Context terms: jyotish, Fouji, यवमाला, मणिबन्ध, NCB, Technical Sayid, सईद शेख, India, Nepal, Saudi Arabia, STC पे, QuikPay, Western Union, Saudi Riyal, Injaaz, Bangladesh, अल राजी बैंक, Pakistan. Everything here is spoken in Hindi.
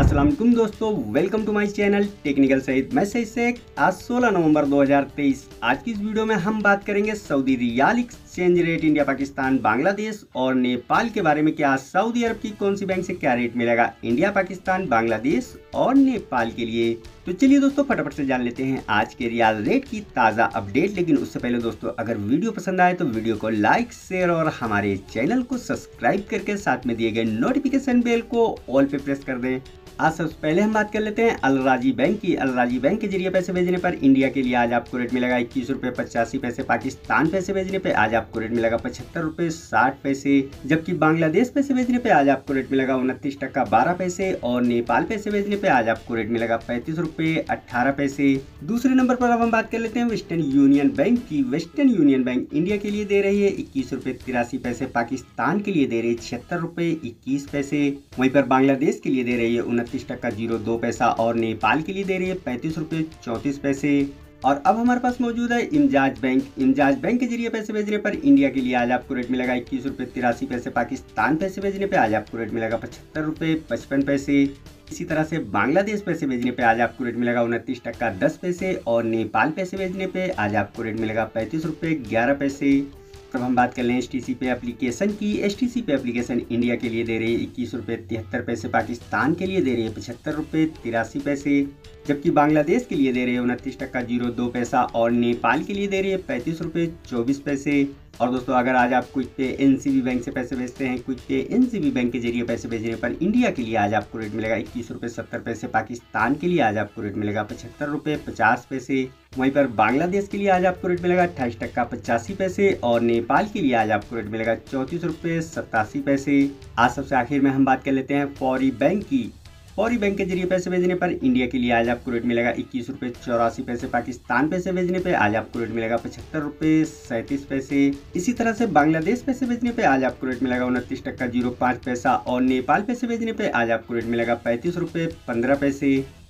अस्सलाम वालेकुम दोस्तों, welcome to my channel technical Saeed. मैं सईद शेख। आज 16 नवंबर 2023। आज की इस वीडियो में हम बात करेंगे Saudi riyal exchange rate India, Pakistan, Bangladesh और नेपाल के बारे में। क्या सऊदी अरब की कौन सी बैंक से क्या रेट मिलेगा इंडिया, पाकिस्तान, बांग्लादेश और नेपाल के लिए? तो चलिए दोस्तों फटाफट से जान लेते हैं आज के रियाल रेट की ताज़ा अपडेट। लेकिन उससे पहले दोस्तों, अगर वीडियो पसंद आए तो वीडियो को लाइक, शेयर और हमारे चैनल को सब्सक्राइब करके साथ में दिए गए नोटिफिकेशन बेल को ऑल पे प्रेस कर दें। आज सबसे पहले हम बात कर लेते हैं अल राजी बैंक की। अल राजी बैंक के जरिए पैसे भेजने पर इंडिया के लिए आज आपको रेट मिलेगा 21 रुपये 85 पैसे। पाकिस्तान पैसे भेजने पे आज आपको रेट मिलेगा 75 रुपये 60 पैसे, जबकि बांग्लादेश पैसे भेजने पे आज आपको रेट मिलेगा 29 टका 12 पैसे और नेपाल पैसे भेजने पे आज आपको रेट मिलेगा 35 रुपये 18 पैसे। दूसरे नंबर पर अब हम बात कर लेते हैं वेस्टर्न यूनियन बैंक की। वेस्टर्न यूनियन बैंक इंडिया के लिए दे रही है 21 रुपये 83 पैसे, पाकिस्तान के लिए दे रही है 76 रुपये 21 पैसे, वहीं पर बांग्लादेश के लिए दे रही है 29 टका 02 पैसा और नेपाल के लिए दे रही है 35 रुपये 34 पैसे। और अब हमारे पास मौजूद है इंजाज बैंक। इंजाज बैंक के जरिए पैसे भेजने पर इंडिया के लिए आज आपको रेट मिलेगा 21 रुपये 83 पैसे। पाकिस्तान पैसे भेजने पे आज आपको रेट मिलेगा 75 रुपये 55 पैसे। इसी तरह से बांग्लादेश पैसे भेजने पे आज आपको रेट मिलेगा 29 टका 10 पैसे और नेपाल पैसे भेजने पे आज आपको रेट मिलेगा 35 रुपये 11 पैसे। तब हम बात कर लें STC पे एप्लीकेशन की। STC पे एप्लीकेशन इंडिया के लिए दे रही है 21 रुपये 73 पैसे, पाकिस्तान के लिए दे रही है 75 रुपये 83 पैसे, जबकि बांग्लादेश के लिए दे रही है 29 टका 02 पैसा और नेपाल के लिए दे रही है 35 रुपये 24 पैसे। और दोस्तों, अगर आज आप क्विक पे NCB बैंक से पैसे भेजते हैं, क्विक पे NCB बैंक के जरिए पैसे भेजने पर इंडिया के लिए आज आपको रेट मिलेगा 21 रुपये 70 पैसे, पाकिस्तान के लिए आज आपको रेट मिलेगा 75 रुपये 50 पैसे, वहीं पर बांग्लादेश के लिए आज आपको रेट मिलेगा 28 टका 85 पैसे और नेपाल के लिए आज आपको रेट मिलेगा 34 रुपये 87 पैसे। आज सबसे आखिर में हम बात कर लेते हैं फौरी बैंक की। फौरी बैंक के जरिए पैसे भेजने पर इंडिया के लिए आज आपको रेट मिलेगा 21 रुपये 84 पैसे, पाकिस्तान पैसे भेजने पे आज आपको रेट मिलेगा 75 रुपये 37 पैसे। इसी तरह से बांग्लादेश पैसे भेजने पे आज आपको रेट मिलेगा 29 टका 05 पैसा और नेपाल पैसे भेजने पे आज आपको रेट मिलेगा 35 रुपये 15 पैसे।